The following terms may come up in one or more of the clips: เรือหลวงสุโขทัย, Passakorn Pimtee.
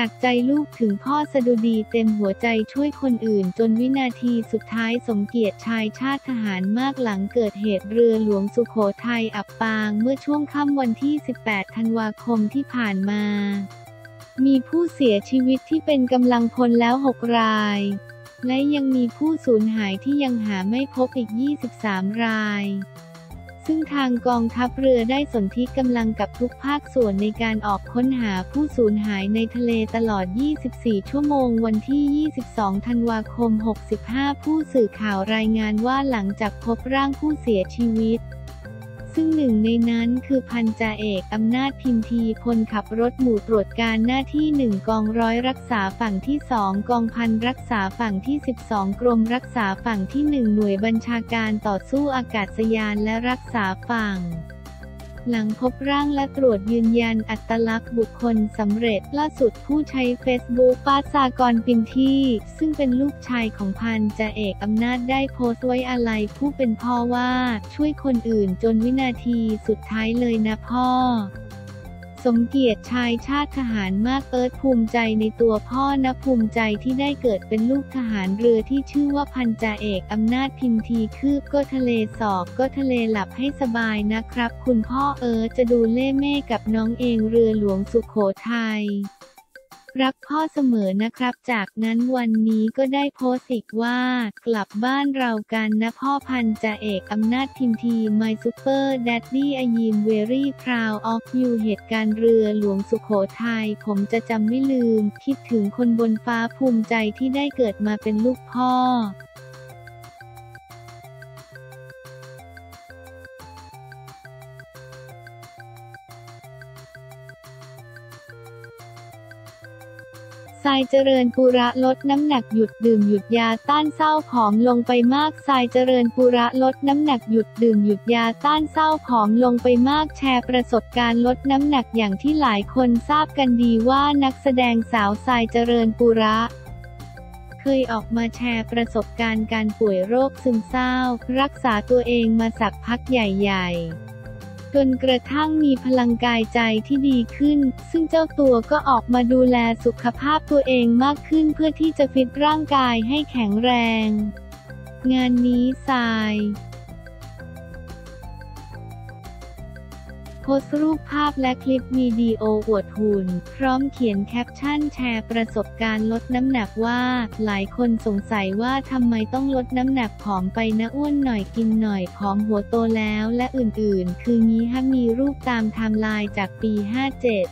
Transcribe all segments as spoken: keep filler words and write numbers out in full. จากใจลูกถึงพ่อสดุดีเต็มหัวใจช่วยคนอื่นจนวินาทีสุดท้ายสมเกียรติชายชาติทหารมากหลังเกิดเหตุเรือหลวงสุโขทัยอับปางเมื่อช่วงค่ำวันที่สิบแปดธันวาคมที่ผ่านมามีผู้เสียชีวิตที่เป็นกำลังพลแล้วหกรายและยังมีผู้สูญหายที่ยังหาไม่พบอีกยี่สิบสามรายซึ่งทางกองทัพเรือได้สนธิกำลังกับทุกภาคส่วนในการออกค้นหาผู้สูญหายในทะเลตลอดยี่สิบสี่ชั่วโมงวันที่ยี่สิบสองธันวาคมหกสิบห้าผู้สื่อข่าวรายงานว่าหลังจากพบร่างผู้เสียชีวิตซึ่งหนึ่งในนั้นคือพันจ่าเอกอำนาจพิมพีพลขับรถหมู่ตรวจการหน้าที่หนึ่งกองร้อยรักษาฝั่งที่สองกองพันรักษาฝั่งที่สิบสองกรมรักษาฝั่งที่หนึ่งหน่วยบัญชาการต่อสู้อากาศยานและรักษาฝั่งหลังพบร่างและตรวจยืนยันอัตลักษณ์บุคคลสำเร็จล่าสุดผู้ใช้เฟซบุ๊กปาสากรปินที่ซึ่งเป็นลูกชายของพันจ่าเอกอำนาจได้โพสต์ไว้อาลัยผู้เป็นพ่อว่าช่วยคนอื่นจนวินาทีสุดท้ายเลยนะพ่อสมเกียรติชายชาติทหารมากเอิร์ธภูมิใจในตัวพ่อนะภูมิใจที่ได้เกิดเป็นลูกทหารเรือที่ชื่อว่าพันจ่าเอกอำนาจพิมพีคืบก็ทะเลสอบก็ทะเลหลับให้สบายนะครับคุณพ่อเอิร์ธจะดูเล่เม่กับน้องเองเรือหลวงสุโขทัยรักพ่อเสมอนะครับจากนั้นวันนี้ก็ได้โพสต์อีกว่ากลับบ้านเรากันนะพ่อพันจ่าเอกอำนาจพิมพีไมซูเปอร์ดัดดี้ไอยิมเวรี่พราวออฟยูเหตุการณ์เรือหลวงสุโขทัยผมจะจำไม่ลืมคิดถึงคนบนฟ้าภูมิใจที่ได้เกิดมาเป็นลูกพ่อทรายเจริญปุระลดน้ำหนักหยุดดื่มหยุดยาต้านเศร้าผอมลงไปมากทรายเจริญปุระลดน้ำหนักหยุดดื่มหยุดยาต้านเศร้าผอมลงไปมากแชร์ประสบการณ์ลดน้ำหนักอย่างที่หลายคนทราบกันดีว่านักแสดงสาวทรายเจริญปุระเคยออกมาแชร์ประสบการณ์การป่วยโรคซึมเศร้ารักษาตัวเองมาสักพักใหญ่ๆจนกระทั่งมีพลังกายใจที่ดีขึ้นซึ่งเจ้าตัวก็ออกมาดูแลสุขภาพตัวเองมากขึ้นเพื่อที่จะฟิตร่างกายให้แข็งแรงงานนี้ทรายโพสต์รูปภาพและคลิปวิดีโออวดหุ่นพร้อมเขียนแคปชั่นแชร์ประสบการณ์ลดน้ำหนักว่าหลายคนสงสัยว่าทำไมต้องลดน้ำหนักผอมไปนะอ้วนหน่อยกินหน่อยผอมหัวโตแล้วและอื่นๆคืองี้ฮะมีรูปตามไทม์ไลน์จากปี ห้าเจ็ด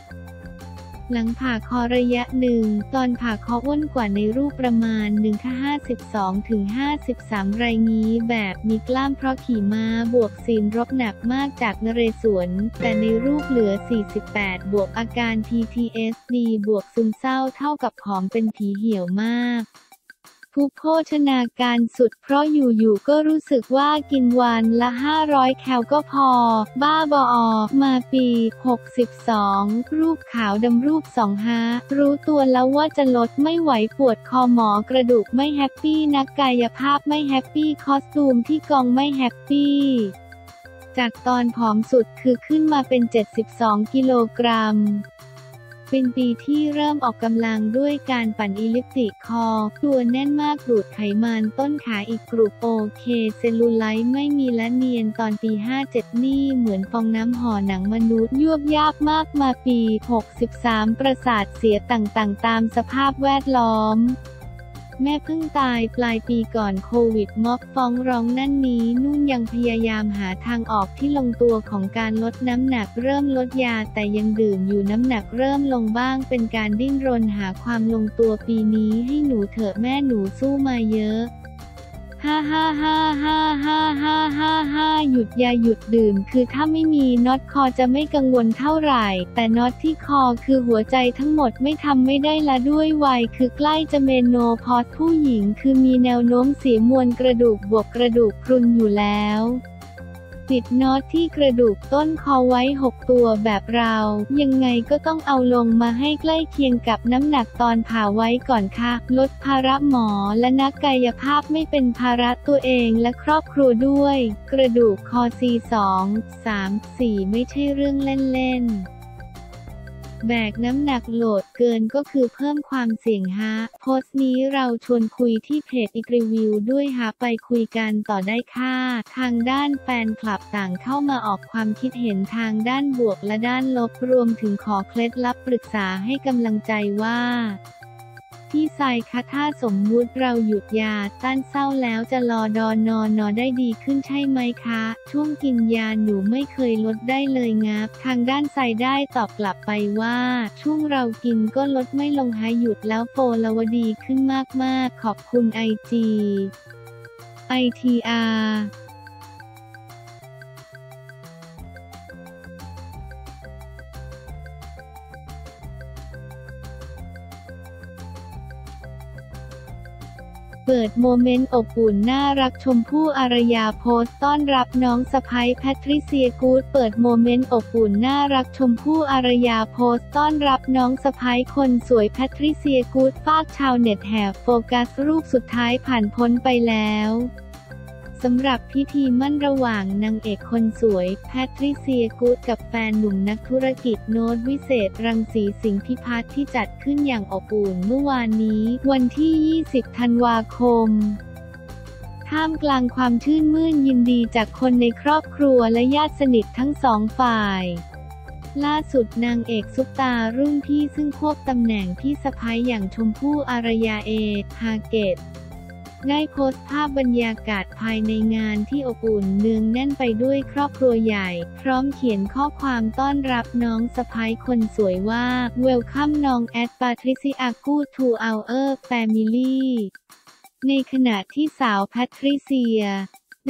หลังผ่าคอระยะหนึ่งตอนผ่าคออ้วนกว่าในรูปประมาณ หนึ่ง ห้าสิบสอง ถึง ห้าสิบสาม รายนี้แบบมีกล้ามเพราะขี่ม้าบวกซีนรบหนักมากจากนเรศวรแต่ในรูปเหลือ สี่สิบแปด บวกอาการ พี ที เอส ดี บวกซึมเศร้าเท่ากับผอมเป็นผีเหี่ยวมากผู้โภชนาการสุดเพราะอยู่ๆก็รู้สึกว่ากินวันละห้าร้อยแคลก็พอบ้าบอมาปีหกสิบสองรูปขาวดำรูปสองฮะรู้ตัวแล้วว่าจะลดไม่ไหวปวดคอหมอกระดูกไม่แฮปปี้นักกายภาพไม่แฮปปี้คอสตูมที่กองไม่แฮปปี้จากตอนผอมสุดคือขึ้นมาเป็นเจ็ดสิบสองกิโลกรัมเป็นปีที่เริ่มออกกำลังด้วยการปั่นอิลิปติกคอตัวแน่นมากดูดไขมันต้นขาอีกกรุบโอเคเซลูไลท์ไม่มีละเนียนตอนปี ห้าเจ็ด นี่เหมือนฟองน้ำห่อหนังมนุษย์ยวบยาบมากมาปี หกสิบสาม ประสาทเสียต่างๆตามสภาพแวดล้อมแม่เพิ่งตายปลายปีก่อนโควิดม็อบฟ้องร้องนั่นนี้นุ่นยังพยายามหาทางออกที่ลงตัวของการลดน้ำหนักเริ่มลดยาแต่ยังดื่มอยู่น้ำหนักเริ่มลงบ้างเป็นการดิ้นรนหาความลงตัวปีนี้ให้หนูเถอะแม่หนูสู้มาเยอะฮ่าฮ่าฮ่าฮ่าฮ่าฮ่าฮ่าฮ่าหยุดยาหยุดดื่มคือถ้าไม่มีน็อตคอจะไม่กังวลเท่าไหร่แต่น็อตที่คอคือหัวใจทั้งหมดไม่ทำไม่ได้ละด้วยวัยคือใกล้จะเมโนพอสผู้หญิงคือมีแนวโน้มเสียมวลกระดูกบวกกระดูกพรุนอยู่แล้ว ติดน็อตที่กระดูกต้นคอไว้หกตัวแบบเรายังไงก็ต้องเอาลงมาให้ใกล้เคียงกับน้ำหนักตอนผ่าไว้ก่อนค่ะลดภาระหมอและนักกายภาพไม่เป็นภาระตัวเองและครอบครัวด้วยกระดูกคอ ซี สอง สาม สี่ ไม่ใช่เรื่องเล่นๆแบกน้ำหนักโหลดเกินก็คือเพิ่มความเสี่ยงฮะโพสต์นี้เราชวนคุยที่เพจอีกรีวิวด้วยฮะไปคุยกันต่อได้ค่ะทางด้านแฟนคลับต่างเข้ามาออกความคิดเห็นทางด้านบวกและด้านลบรวมถึงขอเคล็ดลับปรึกษาให้กำลังใจว่าพี่ทรายคะถ้าสมมุติเราหยุดยาต้านเศร้าแล้วจะรอดอนอนนอได้ดีขึ้นใช่ไหมคะช่วงกินยาหนูไม่เคยลดได้เลยงับทางด้านทรายได้ตอบกลับไปว่าช่วงเรากินก็ลดไม่ลงหายหยุดแล้วโฟลวดีขึ้นมากๆขอบคุณ ไอ จี ไอ ที อาร์เปิดโมเมนต์อบอุ่นน่ารักชมพู่อารยาโพสต์ต้อนรับน้องสะใภ้แพทริเซียกู๊ดเปิดโมเมนต์อบอุ่นน่ารักชมพู่อารยาโพสต์ต้อนรับน้องสะใภ้คนสวยแพทริเซียกู๊ดฝากชาวเน็ตแห่โฟกัสรูปสุดท้ายผ่านพ้นไปแล้วสำหรับพิธีมั่นระหว่างนางเอกคนสวยแพทริเซียกู๊ดกับแฟนหนุ่มนักธุรกิจโน้ตวิเศษรังสีสิงห์พิพัฒน์ที่จัดขึ้นอย่างอบอุ่นเมื่อวานนี้วันที่ยี่สิบธันวาคมท่ามกลางความชื่นมื่นยินดีจากคนในครอบครัวและญาติสนิททั้งสองฝ่ายล่าสุดนางเอกซุปตารุ่นพี่ซึ่งควบตำแหน่งพี่สะใภ้อย่างชมพู่อารยาเอฮาเกตได้โพสต์ภาพบรรยากาศภายในงานที่อบอุ่นเนืองแน่นไปด้วยครอบครัวใหญ่พร้อมเขียนข้อความต้อนรับน้องสะใภ้คนสวยว่า Welcome น้อง at Patricia Good to our family ในขณะที่สาวแพทริเซีย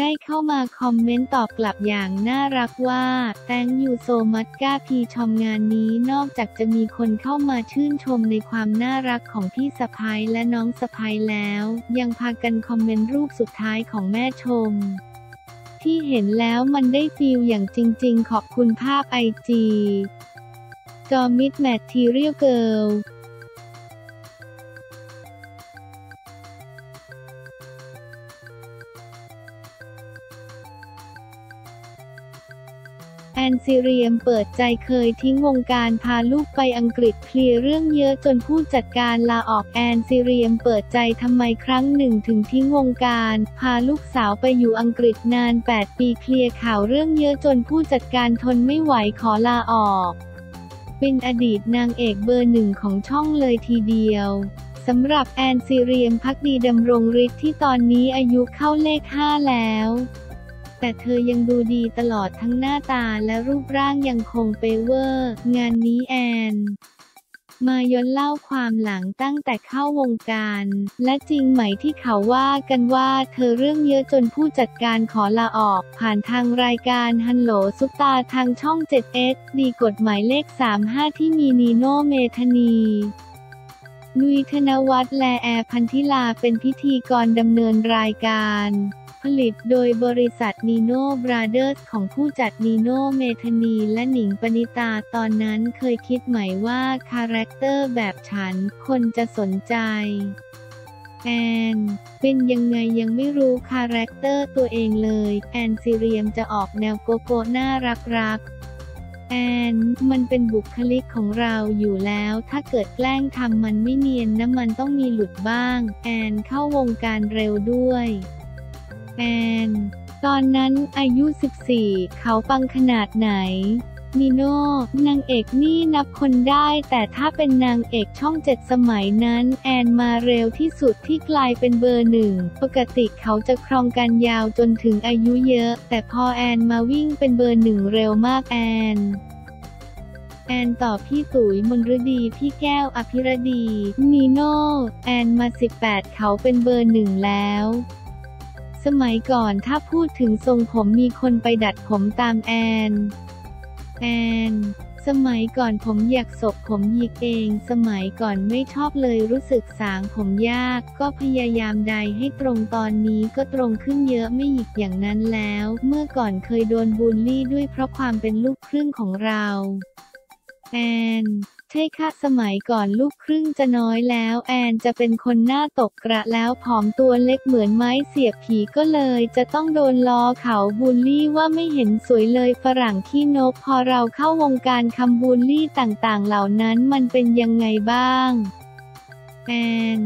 ได้เข้ามาคอมเมนต์ตอบกลับอย่างน่ารักว่า Thank you so much ก้าพีชมงานนี้นอกจากจะมีคนเข้ามาชื่นชมในความน่ารักของพี่สะใภ้และน้องสะใภ้แล้วยังพากันคอมเมนต์รูปสุดท้ายของแม่ชมที่เห็นแล้วมันได้ฟีลอย่างจริงๆขอบคุณภาพ ไอ จี จอมิดแมททีเรียลเกิร์ลแอนซิเรียมเปิดใจเคยทิ้งวงการพาลูกไปอังกฤษเคลียร์เรื่องเยอะจนผู้จัดการลาออกแอนซิเรียมเปิดใจทำไมครั้งหนึ่งถึงทิ้งวงการพาลูกสาวไปอยู่อังกฤษนานแปดปีเคลียร์ข่าวเรื่องเยอะจนผู้จัดการทนไม่ไหวขอลาออกเป็นอดีตนางเอกเบอร์หนึ่งของช่องเลยทีเดียวสำหรับแอนซิเรียมภักดีดำรงฤทธิ์ที่ตอนนี้อายุเข้าเลขห้าแล้วแต่เธอยังดูดีตลอดทั้งหน้าตาและรูปร่างยังคงเป๊ะเวอร์งานนี้แอนมาย้อนเล่าความหลังตั้งแต่เข้าวงการและจริงไหมที่เขาว่ากันว่าเธอเรื่องเยอะจนผู้จัดการขอลาออกผ่านทางรายการฮัลโหลซุปตาทางช่อง เจ็ด เอส ดี กฎหมายเลขสามสิบห้าที่มีนีโน่เมธานีนุ้ย ธนวัฒน์และแอร์พันธิลาเป็นพิธีกรดำเนินรายการผลิตโดยบริษัทนีโน่บราเดอร์สของผู้จัดนีโน่เมธานีและหนิงปณิตาตอนนั้นเคยคิดไหมว่าคาแรคเตอร์แบบฉันคนจะสนใจแอนเป็นยังไงยังไม่รู้คาแรคเตอร์ตัวเองเลยแอนซิเรียมจะออกแนวโกโก้น่ารักๆแอนมันเป็นบุคลิกของเราอยู่แล้วถ้าเกิดแกล้งทำมันไม่เนียนนะมันต้องมีหลุดบ้างแอนเข้าวงการเร็วด้วยแอนตอนนั้นอายุสิบสี่เขาปังขนาดไหนนีโน่นางเอกนี่นับคนได้แต่ถ้าเป็นนางเอกช่องเจ็ดสมัยนั้นแอนมาเร็วที่สุดที่กลายเป็นเบอร์หนึ่งปกติเขาจะครองกันยาวจนถึงอายุเยอะแต่พอแอนมาวิ่งเป็นเบอร์หนึ่งเร็วมากแอนแอนตอบพี่ตุ๋ยมนฤดีพี่แก้วอภิรดีนีโน่แอนมาสิบแปดเขาเป็นเบอร์หนึ่งแล้วสมัยก่อนถ้าพูดถึงทรงผมมีคนไปดัดผมตามแอนแอน สมัยก่อนผมอยากศกผมหยิกเองสมัยก่อนไม่ชอบเลยรู้สึกสางผมยากก็พยายามไดให้ตรงตอนนี้ก็ตรงขึ้นเยอะไม่หยิกอย่างนั้นแล้วเมื่อก่อนเคยโดนบูลลี่ด้วยเพราะความเป็นลูกครึ่งของเราแอนใช่ค่ะสมัยก่อนลูกครึ่งจะน้อยแล้วแอนจะเป็นคนหน้าตกกระแล้วผอมตัวเล็กเหมือนไม้เสียบผีก็เลยจะต้องโดนล้อเขาบูลลี่ว่าไม่เห็นสวยเลยฝรั่งขี้นกพอเราเข้าวงการคำบูลลี่ต่างๆเหล่านั้นมันเป็นยังไงบ้างแอน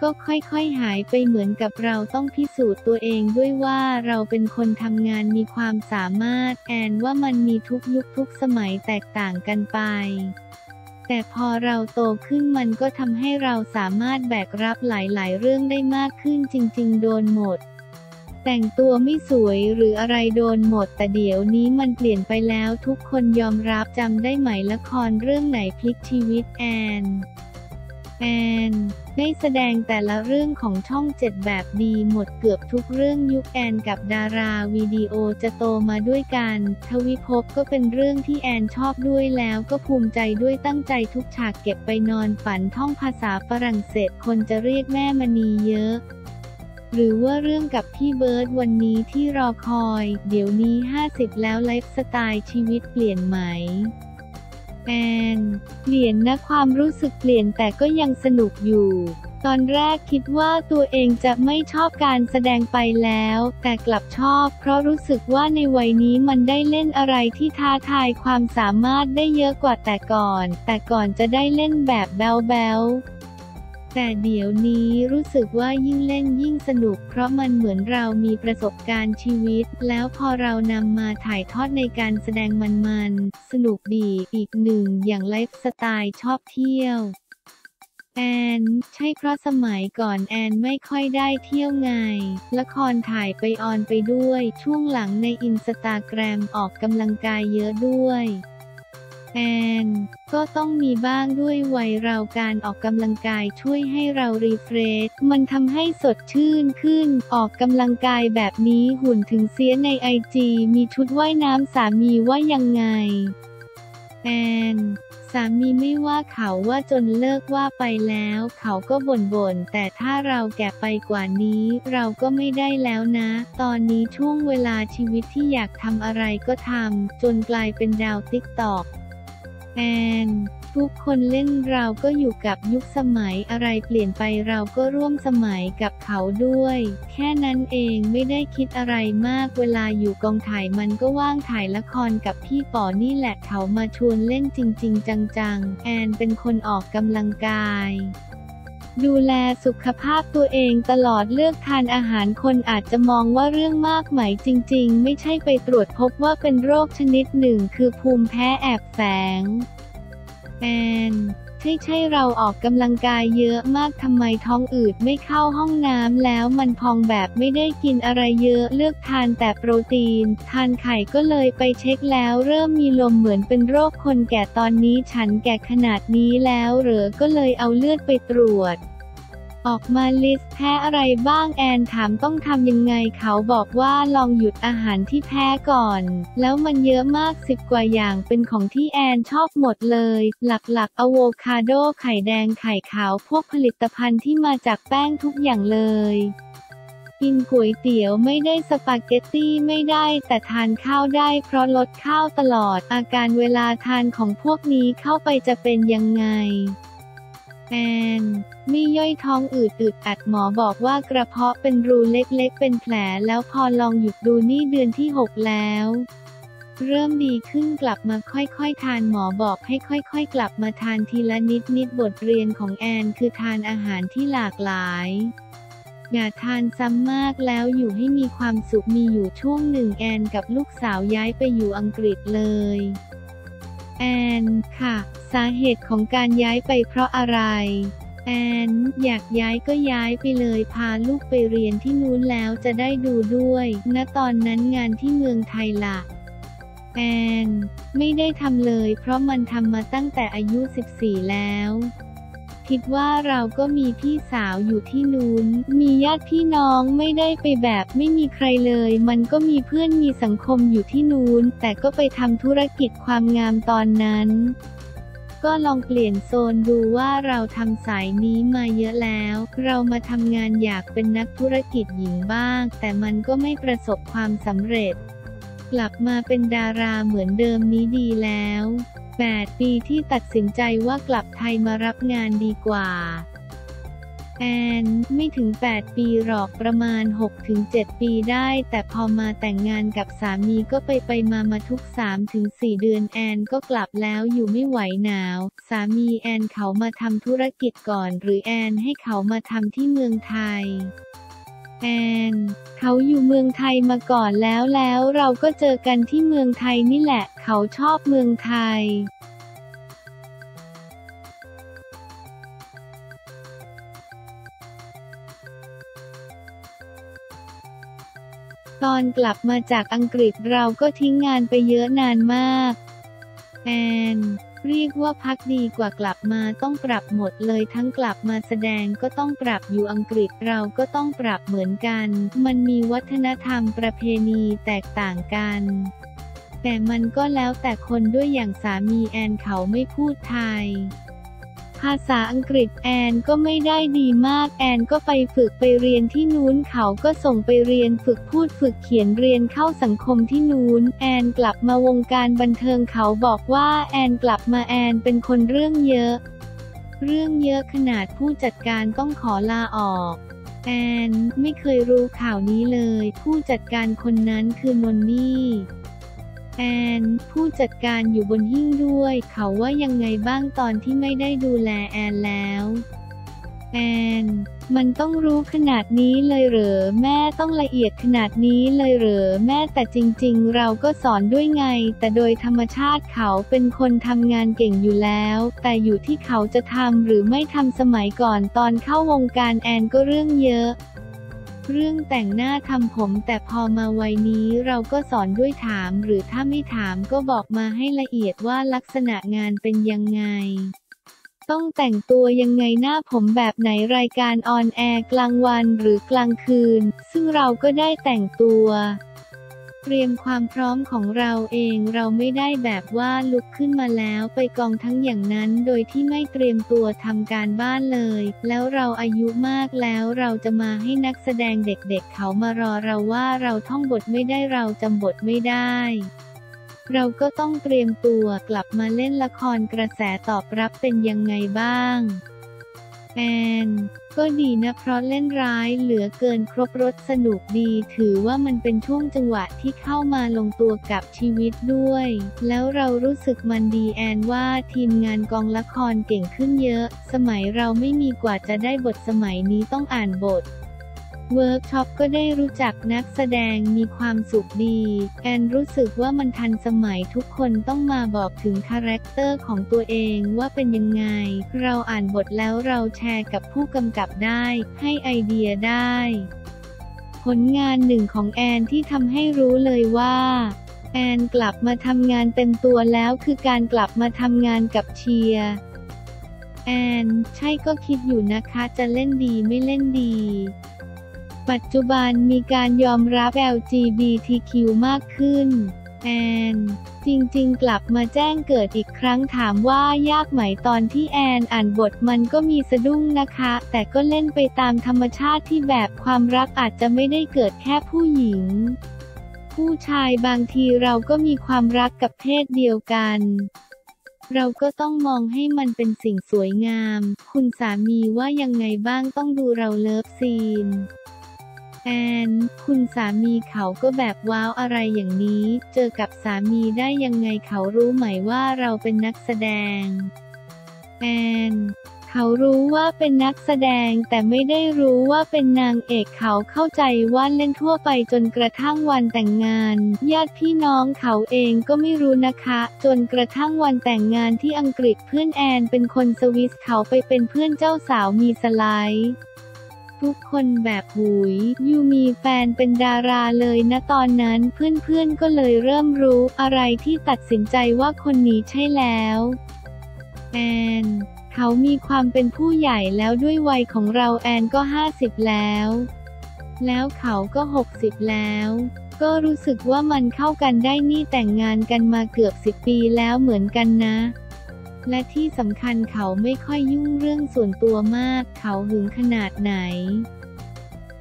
ก็ค่อยๆหายไปเหมือนกับเราต้องพิสูจน์ตัวเองด้วยว่าเราเป็นคนทำงานมีความสามารถแอนว่ามันมีทุกยุคทุกสมัยแตกต่างกันไปแต่พอเราโตขึ้นมันก็ทำให้เราสามารถแบกรับหลายๆเรื่องได้มากขึ้นจริงๆโดนหมดแต่งตัวไม่สวยหรืออะไรโดนหมดแต่เดี๋ยวนี้มันเปลี่ยนไปแล้วทุกคนยอมรับจำได้ไหมละครเรื่องไหนพลิกชีวิตแอนแอนได้แสดงแต่ละเรื่องของช่องเจ็ดแบบดีหมดเกือบทุกเรื่องยุคแอนกับดาราวิดีโอจะโตมาด้วยกันทวิภพก็เป็นเรื่องที่แอนชอบด้วยแล้วก็ภูมิใจด้วยตั้งใจทุกฉากเก็บไปนอนฝันท่องภาษาฝรั่งเศสคนจะเรียกแม่มณีเยอะหรือว่าเรื่องกับพี่เบิร์ดวันนี้ที่รอคอยเดี๋ยวนี้ห้าสิบแล้วไลฟ์สไตล์ชีวิตเปลี่ยนไหมแอนเปลี่ยนนะความรู้สึกเปลี่ยนแต่ก็ยังสนุกอยู่ตอนแรกคิดว่าตัวเองจะไม่ชอบการแสดงไปแล้วแต่กลับชอบเพราะรู้สึกว่าในวัยนี้มันได้เล่นอะไรที่ท้าทายความสามารถได้เยอะกว่าแต่ก่อนแต่ก่อนจะได้เล่นแบบแบ๊วๆแต่เดี๋ยวนี้รู้สึกว่ายิ่งเล่นยิ่งสนุกเพราะมันเหมือนเรามีประสบการณ์ชีวิตแล้วพอเรานำมาถ่ายทอดในการแสดงมันๆสนุกดีอีกหนึ่งอย่างไลฟ์สไตล์ชอบเที่ยวแอนใช่เพราะสมัยก่อนแอนไม่ค่อยได้เที่ยวไงละครถ่ายไปออนไปด้วยช่วงหลังในอินสตาแกรมออกกำลังกายเยอะด้วยแอนก็ต้องมีบ้างด้วยวัยเราการออกกำลังกายช่วยให้เรารีเฟรชมันทำให้สดชื่นขึ้นออกกำลังกายแบบนี้หุ่นถึงเสียในไอจีมีชุดว่ายน้ำสามีว่ายังไงแอนสามีไม่ว่าเขาว่าจนเลิกว่าไปแล้วเขาก็บ่นๆแต่ถ้าเราแก่ไปกว่านี้เราก็ไม่ได้แล้วนะตอนนี้ช่วงเวลาชีวิตที่อยากทำอะไรก็ทำจนกลายเป็นดาวติ๊กต็อกแอนทุกคนเล่นเราก็อยู่กับยุคสมัยอะไรเปลี่ยนไปเราก็ร่วมสมัยกับเขาด้วยแค่นั้นเองไม่ได้คิดอะไรมากเวลาอยู่กองถ่ายมันก็ว่างถ่ายละครกับพี่ป๋อนี่แหละเขามาชวนเล่นจริงๆจังๆแอนเป็นคนออกกำลังกายดูแลสุขภาพตัวเองตลอดเลือกทานอาหารคนอาจจะมองว่าเรื่องมากไหมจริงๆไม่ใช่ไปตรวจพบว่าเป็นโรคชนิดหนึ่งคือภูมิแพ้แอบแฝงแอนใช่ใช่เราออกกำลังกายเยอะมากทำไมท้องอืดไม่เข้าห้องน้ำแล้วมันพองแบบไม่ได้กินอะไรเยอะเลือกทานแต่โปรตีนทานไข่ก็เลยไปเช็คแล้วเริ่มมีลมเหมือนเป็นโรคคนแก่ตอนนี้ฉันแก่ขนาดนี้แล้วเหรอก็เลยเอาเลือดไปตรวจออกมาลิสต์แพ้อะไรบ้างแอนถามต้องทำยังไงเขาบอกว่าลองหยุดอาหารที่แพ้ก่อนแล้วมันเยอะมากสิบกว่าอย่างเป็นของที่แอนชอบหมดเลยหลักๆอะโวคาโดไข่แดงไข่ขาวพวกผลิตภัณฑ์ที่มาจากแป้งทุกอย่างเลยกินก๋วยเตี๋ยวไม่ได้สปาเกตตี้ไม่ได้แต่ทานข้าวได้เพราะลดข้าวตลอดอาการเวลาทานของพวกนี้เข้าไปจะเป็นยังไงแอนไม่ย่อยท้องอืดอึดอัดหมอบอกว่ากระเพาะเป็นรูเล็กๆเป็นแผลแล้วพอลองหยุดดูนี่เดือนที่หกแล้วเริ่มดีขึ้นกลับมาค่อยๆทานหมอบอกให้ค่อยๆกลับมาทานทีละนิดนิดบทเรียนของแอนคือทานอาหารที่หลากหลายอย่าทานซ้ำมากแล้วอยู่ให้มีความสุขมีอยู่ช่วงหนึ่งแอนกับลูกสาวย้ายไปอยู่อังกฤษเลยแอนค่ะสาเหตุของการย้ายไปเพราะอะไรแอนอยากย้ายก็ย้ายไปเลยพาลูกไปเรียนที่นู้นแล้วจะได้ดูด้วยณตอนนั้นงานที่เมืองไทยล่ะแอนไม่ได้ทำเลยเพราะมันทำมาตั้งแต่อายุสิบสี่แล้ว คิดว่าเราก็มีพี่สาวอยู่ที่นู้นมีญาติพี่น้องไม่ได้ไปแบบไม่มีใครเลยมันก็มีเพื่อนมีสังคมอยู่ที่นู้นแต่ก็ไปทำธุรกิจความงามตอนนั้นก็ลองเปลี่ยนโซนดูว่าเราทำสายนี้มาเยอะแล้วเรามาทำงานอยากเป็นนักธุรกิจหญิงบ้างแต่มันก็ไม่ประสบความสำเร็จกลับมาเป็นดาราเหมือนเดิมนี้ดีแล้วแปดปีที่ตัดสินใจว่ากลับไทยมารับงานดีกว่าแอนไม่ถึงแปดปีหรอกประมาณ หกถึงเจ็ด ปีได้แต่พอมาแต่งงานกับสามีก็ไปไปมามาทุก สามถึงสี่ เดือนแอนก็กลับแล้วอยู่ไม่ไหวหนาวสามีแอนเขามาทำธุรกิจก่อนหรือแอนให้เขามาทำที่เมืองไทยแอนเขาอยู่เมืองไทยมาก่อนแล้วแล้วเราก็เจอกันที่เมืองไทยนี่แหละเขาชอบเมืองไทยตอนกลับมาจากอังกฤษเราก็ทิ้งงานไปเยอะนานมากแอนเรียกว่าพักดีกว่ากลับมาต้องปรับหมดเลยทั้งกลับมาแสดงก็ต้องปรับอยู่อังกฤษเราก็ต้องปรับเหมือนกันมันมีวัฒนธรรมประเพณีแตกต่างกันแต่มันก็แล้วแต่คนด้วยอย่างสามีแอนเขาไม่พูดไทยภาษาอังกฤษแอนก็ไม่ได้ดีมากแอนก็ไปฝึกไปเรียนที่นู้นเขาก็ส่งไปเรียนฝึกพูดฝึกเขียนเรียนเข้าสังคมที่นู้นแอนกลับมาวงการบันเทิงเขาบอกว่าแอนกลับมาแอนเป็นคนเรื่องเยอะเรื่องเยอะขนาดผู้จัดการต้องขอลาออกแอนไม่เคยรู้ข่าวนี้เลยผู้จัดการคนนั้นคือนนนี่แอนผู้จัดการอยู่บนหิ้งด้วยเขาว่ายังไงบ้างตอนที่ไม่ได้ดูแลแอนแล้วแอนมันต้องรู้ขนาดนี้เลยเหรอแม่ต้องละเอียดขนาดนี้เลยเหรอแม่แต่จริงๆเราก็สอนด้วยไงแต่โดยธรรมชาติเขาเป็นคนทำงานเก่งอยู่แล้วแต่อยู่ที่เขาจะทำหรือไม่ทำสมัยก่อนตอนเข้าวงการแอนก็เรื่องเยอะเรื่องแต่งหน้าทำผมแต่พอมาวัยนี้เราก็สอนด้วยถามหรือถ้าไม่ถามก็บอกมาให้ละเอียดว่าลักษณะงานเป็นยังไงต้องแต่งตัวยังไงหน้าผมแบบไหนรายการออนแอร์กลางวันหรือกลางคืนซึ่งเราก็ได้แต่งตัวเตรียมความพร้อมของเราเองเราไม่ได้แบบว่าลุกขึ้นมาแล้วไปกองทั้งอย่างนั้นโดยที่ไม่เตรียมตัวทำการบ้านเลยแล้วเราอายุมากแล้วเราจะมาให้นักแสดงเด็กๆเขามารอเราว่าเราท่องบทไม่ได้เราจำบทไม่ได้เราก็ต้องเตรียมตัวกลับมาเล่นละครกระแสตอบรับเป็นยังไงบ้างแอนก็ดีนะเพราะเล่นร้ายเหลือเกินครบรสสนุกดีถือว่ามันเป็นช่วงจังหวะที่เข้ามาลงตัวกับชีวิตด้วยแล้วเรารู้สึกมันดีแอนว่าทีมงานกองละครเก่งขึ้นเยอะสมัยเราไม่มีกว่าจะได้บทสมัยนี้ต้องอ่านบทเวิร์กช็อปก็ได้รู้จักนักแสดงมีความสุขดีแอนรู้สึกว่ามันทันสมัยทุกคนต้องมาบอกถึงคาแรคเตอร์ของตัวเองว่าเป็นยังไงเราอ่านบทแล้วเราแชร์กับผู้กำกับได้ให้ไอเดียได้ผลงานหนึ่งของแอนที่ทำให้รู้เลยว่าแอนกลับมาทำงานเต็มตัวแล้วคือการกลับมาทำงานกับเชียร์แอนใช่ก็คิดอยู่นะคะจะเล่นดีไม่เล่นดีปัจจุบันมีการยอมรับ แอล จี บี ที คิว มากขึ้นแอนจริงๆกลับมาแจ้งเกิดอีกครั้งถามว่ายากไหมตอนที่แอนอ่านบทมันก็มีสะดุ้งนะคะแต่ก็เล่นไปตามธรรมชาติที่แบบความรักอาจจะไม่ได้เกิดแค่ผู้หญิงผู้ชายบางทีเราก็มีความรักกับเพศเดียวกันเราก็ต้องมองให้มันเป็นสิ่งสวยงามคุณสามีว่ายังไงบ้างต้องดูเราเลิฟซีนแอนคุณสามีเขาก็แบบว้าวอะไรอย่างนี้เจอกับสามีได้ยังไงเขารู้ไหมว่าเราเป็นนักแสดงแอนเขารู้ว่าเป็นนักแสดงแต่ไม่ได้รู้ว่าเป็นนางเอกเขาเข้าใจว่าเล่นทั่วไปจนกระทั่งวันแต่งงานญาติพี่น้องเขาเองก็ไม่รู้นะคะจนกระทั่งวันแต่งงานที่อังกฤษเพื่อนแอนเป็นคนสวิสเขาไปเป็นเพื่อนเจ้าสาวมีสไลด์ทุกคนแบบหุยยูมีแฟนเป็นดาราเลยนะตอนนั้นเพื่อนๆก็เลยเริ่มรู้อะไรที่ตัดสินใจว่าคนนี้ใช่แล้วแอน เขามีความเป็นผู้ใหญ่แล้วด้วยวัยของเราแอนก็ห้าสิบแล้วแล้วเขาก็หกสิบแล้วก็รู้สึกว่ามันเข้ากันได้นี่แต่งงานกันมาเกือบสิบปีแล้วเหมือนกันนะและที่สำคัญเขาไม่ค่อยยุ่งเรื่องส่วนตัวมากเขาหึงขนาดไหน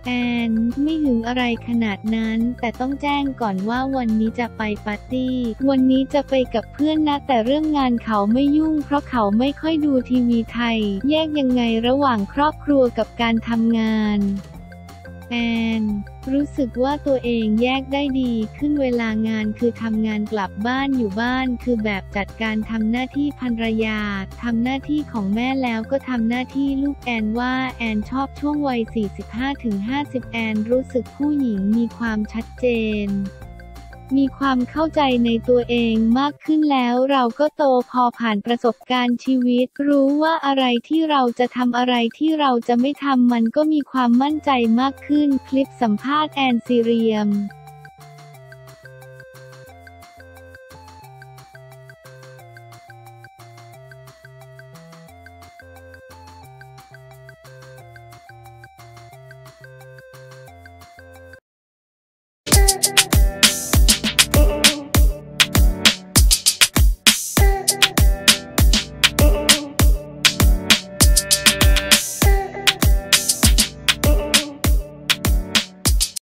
แอนไม่หึงอะไรขนาดนั้นแต่ต้องแจ้งก่อนว่าวันนี้จะไปปาร์ตี้วันนี้จะไปกับเพื่อนนะแต่เรื่องงานเขาไม่ยุ่งเพราะเขาไม่ค่อยดูทีวีไทยแยกยังไงระหว่างครอบครัวกับการทำงานแอนรู้สึกว่าตัวเองแยกได้ดีขึ้นเวลางานคือทำงานกลับบ้านอยู่บ้านคือแบบจัดการทำหน้าที่ภรรยาทำหน้าที่ของแม่แล้วก็ทำหน้าที่ลูกแอนว่าแอนชอบช่วงวัย สี่สิบห้าถึงห้าสิบ แอนรู้สึกผู้หญิงมีความชัดเจนมีความเข้าใจในตัวเองมากขึ้นแล้วเราก็โตพอผ่านประสบการณ์ชีวิตรู้ว่าอะไรที่เราจะทำอะไรที่เราจะไม่ทำมันก็มีความมั่นใจมากขึ้นคลิปสัมภาษณ์แอนซีเรียม